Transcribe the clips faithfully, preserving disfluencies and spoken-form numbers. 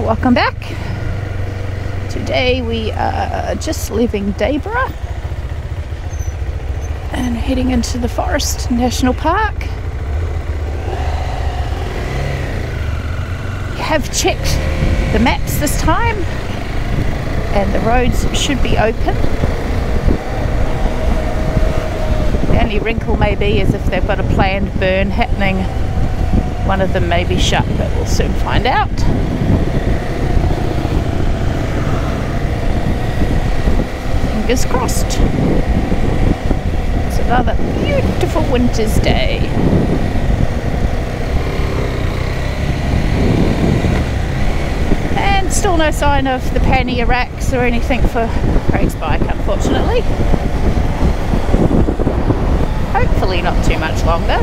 Hi, welcome back. Today we are just leaving Dayboro and heading into the Forest National Park. We have checked the maps this time and the roads should be open. The only wrinkle may be is if they've got a planned burn happening, one of them may be shut, but we'll soon find out. Fingers crossed. It's another beautiful winter's day. And still no sign of the pannier racks or anything for Craig's bike, unfortunately. Hopefully not too much longer.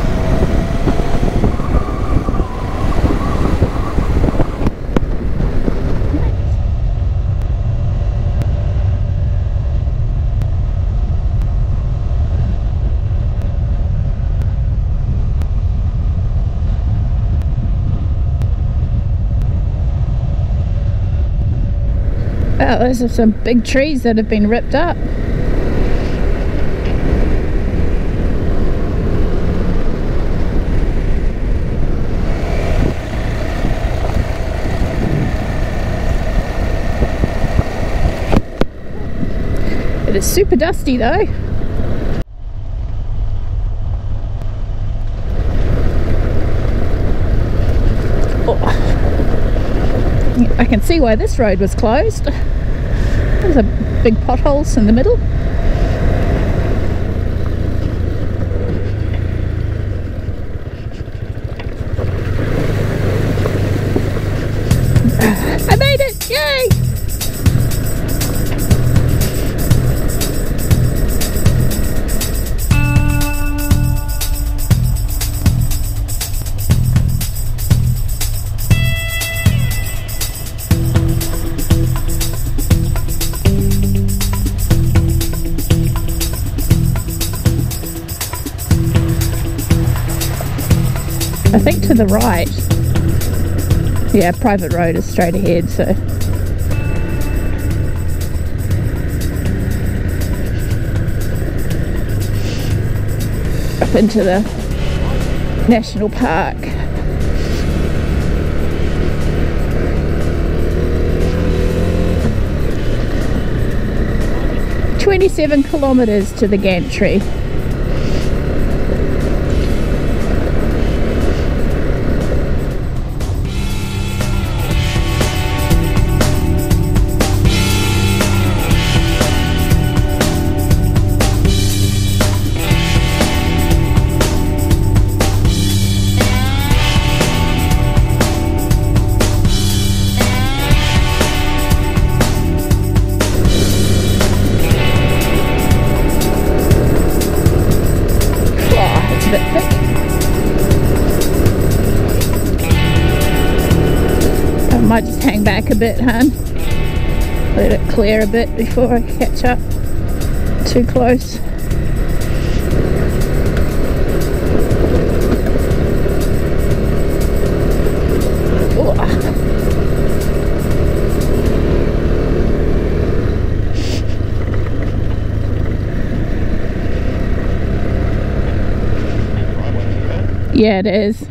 Wow, those are some big trees that have been ripped up. It is super dusty though. I can see why this road was closed. There's a big potholes in the middle. I made it! Yay! I think to the right, yeah, private road is straight ahead, so. Up into the national park. twenty-seven kilometres to the gantry. Bit thick. I might just hang back a bit, hun. Let it clear a bit before I catch up too close. Yeah, it is. Oop.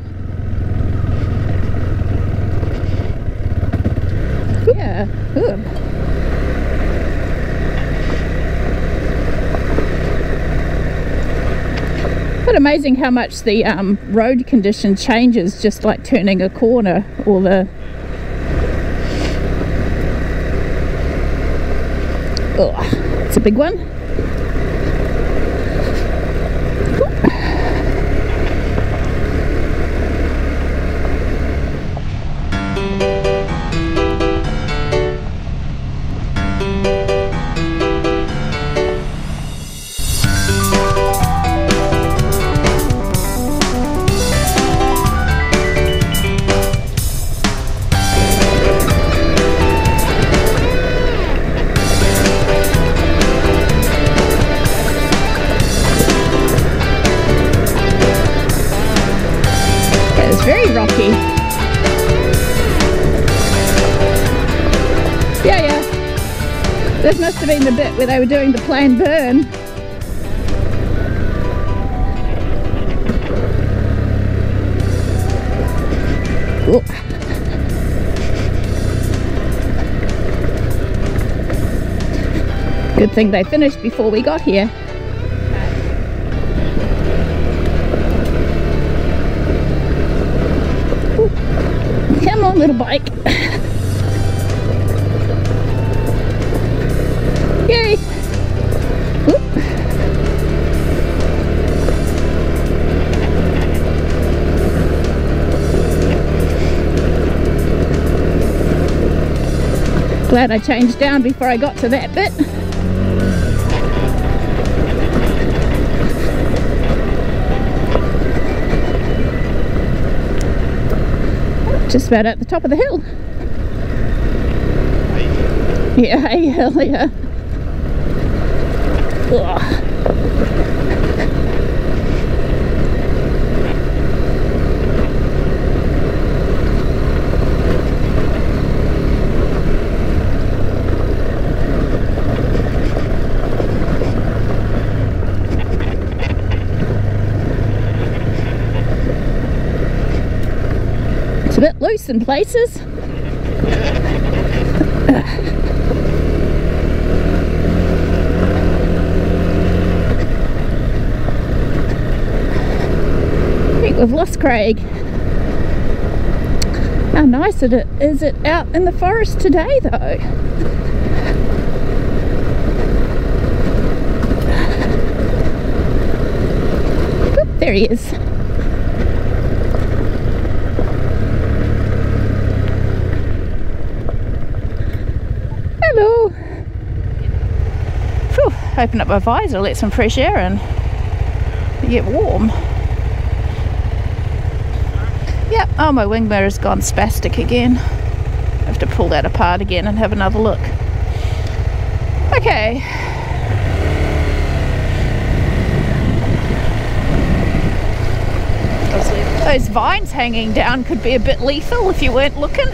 Yeah. Oop. But amazing how much the um, road condition changes just like turning a corner or the. Oh, it's a big one. Very rocky. Yeah, yeah. This must have been the bit where they were doing the plane burn. Oh. Good thing they finished before we got here. Ooh. Come on, little bike. Yay! Ooh. Glad I changed down before I got to that bit. Just about at the top of the hill. Hey. Yeah, hey, hill, yeah. It's a bit loose in places. I think we've lost Craig. How nice it is. Is it out in the forest today though? Oop, there he is. Hello. Phew, open up my visor, let some fresh air in. You get warm. Yep, oh, my wing mirror's gone spastic again. I have to pull that apart again and have another look. Okay. Those vines hanging down could be a bit lethal if you weren't looking.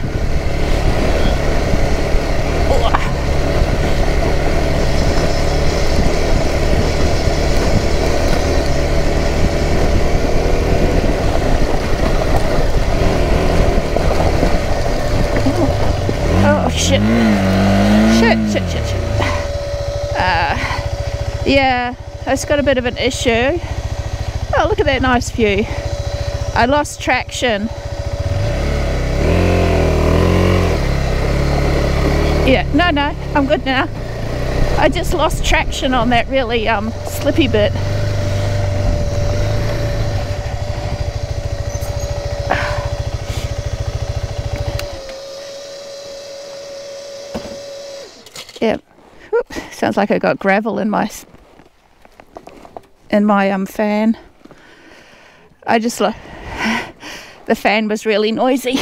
Shit. Shit, shit, shit, shit. Uh, yeah, it's got a bit of an issue. Oh, look at that nice view. I lost traction. Yeah, no, no, I'm good now. I just lost traction on that really um, slippy bit. Yeah, whoop, sounds like I got gravel in my in my um fan. I just like the fan was really noisy.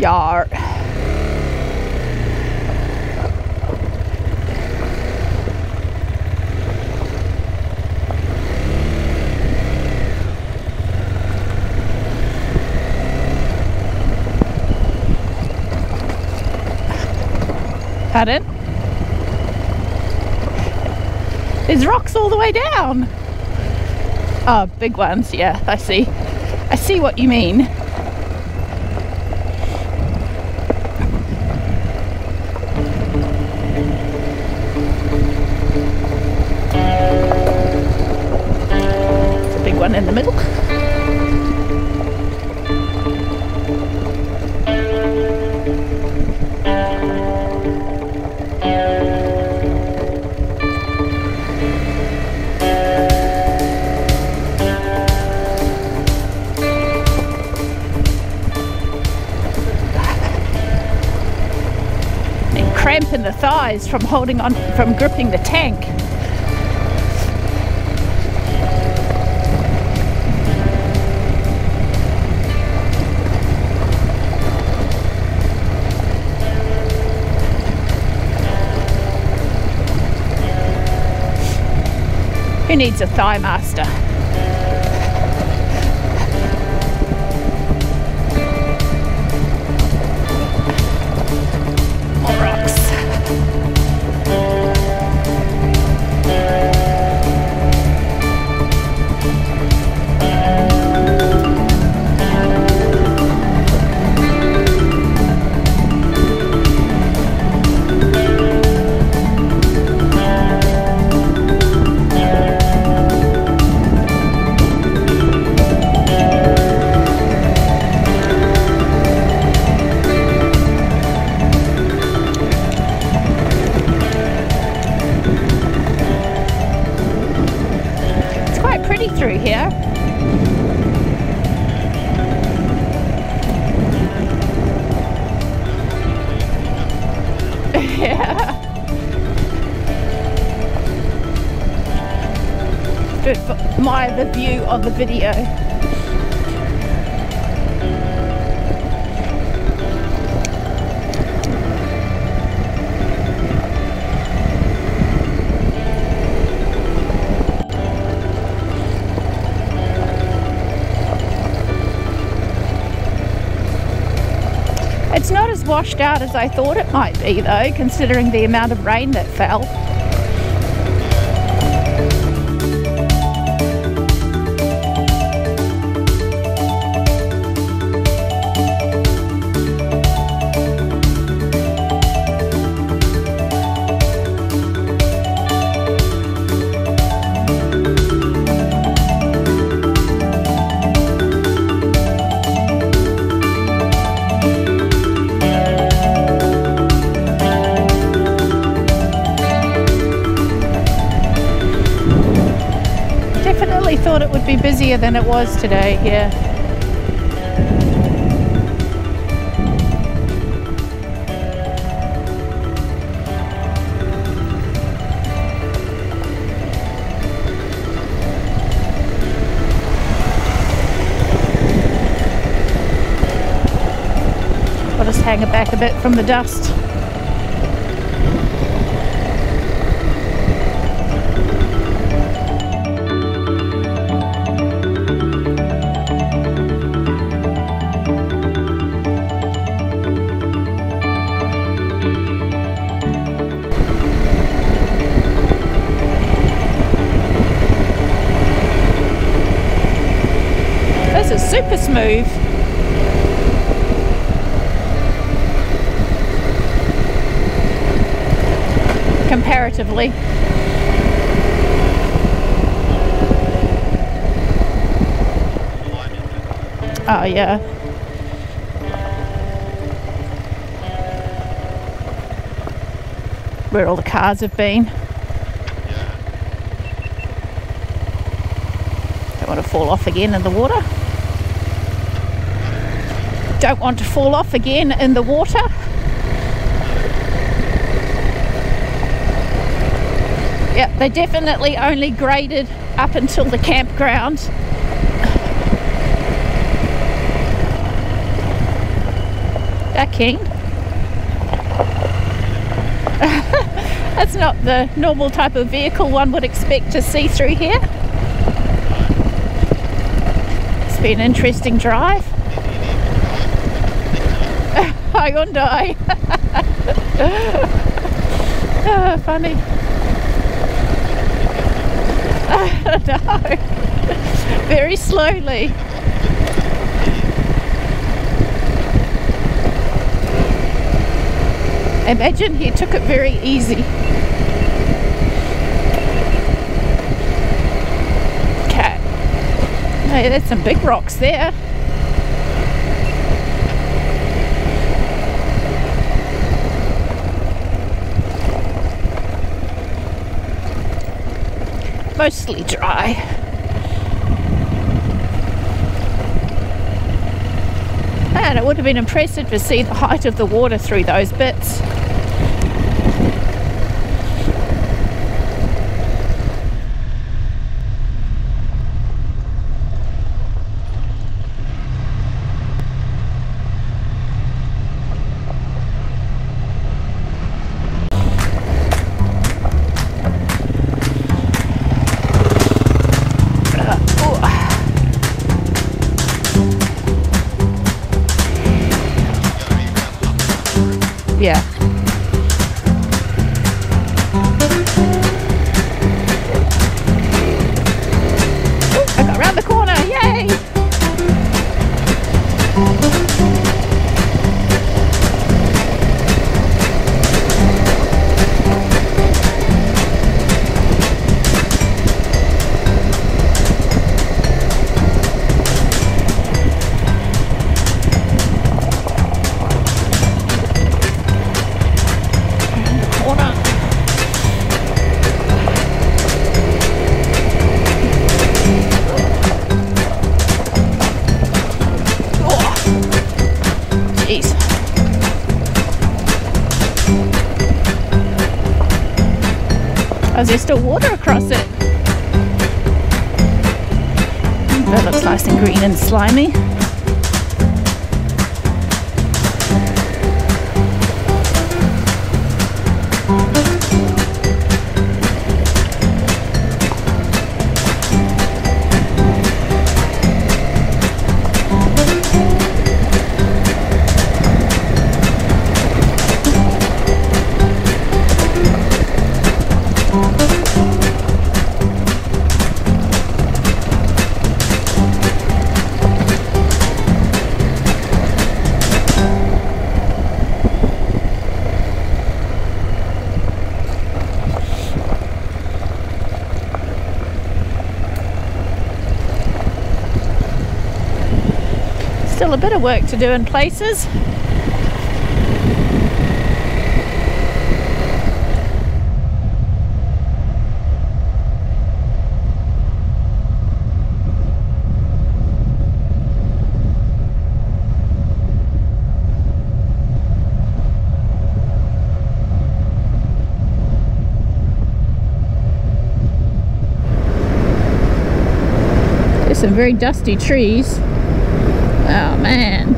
Yar. Pardon? There's rocks all the way down. Oh, big ones, yeah, I see. I see what you mean. There's a big one in the middle. Cramp in the thighs from holding on, from gripping the tank. Who needs a thigh master? Through here. Yeah. Good for my the view of the video. It's not as washed out as I thought it might be though, considering the amount of rain that fell. Thought it would be busier than it was today here. I'll just hang it back a bit from the dust. Super smooth. Comparatively. Oh yeah. Where all the cars have been. Don't want to fall off again in the water. Don't want to fall off again in the water. Yep, they definitely only graded up until the campground. Ducking. That's not the normal type of vehicle one would expect to see through here. It's been an interesting drive. I'm gonna die. Oh, funny. Oh, no. Very slowly. Imagine he took it very easy. Okay. Hey, that's some big rocks there. Mostly dry. Man, it would have been impressive to see the height of the water through those bits. here. I got around the corner, yay! Is there still water across it? That looks nice and green and slimy. Still a bit of work to do in places. There's some very dusty trees. Oh man.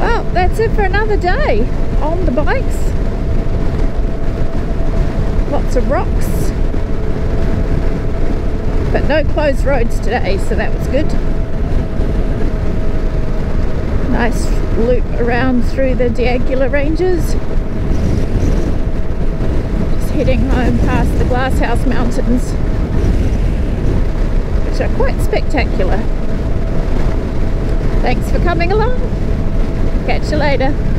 Well, that's it for another day on the bikes. Lots of rocks, but no closed roads today, so that was good. Nice loop around through the D'Aguliar Ranges. Just heading home past the Glasshouse Mountains, which are quite spectacular. Thanks for coming along. Catch you later.